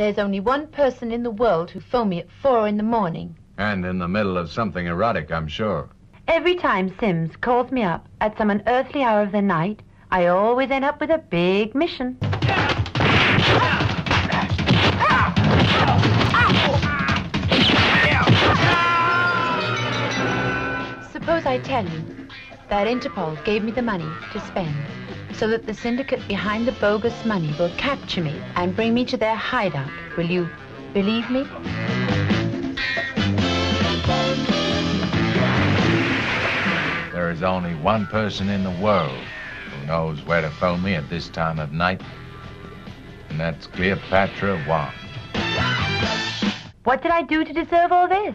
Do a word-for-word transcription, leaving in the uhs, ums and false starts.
There's only one person in the world who phoned me at four in the morning. And in the middle of something erotic, I'm sure. Every time Sims calls me up at some unearthly hour of the night, I always end up with a big mission. Suppose I tell you that Interpol gave me the money to spend so that the syndicate behind the bogus money will capture me and bring me to their hideout. Will you believe me? There is only one person in the world who knows where to phone me at this time of night, and that's Cleopatra Wong. What did I do to deserve all this?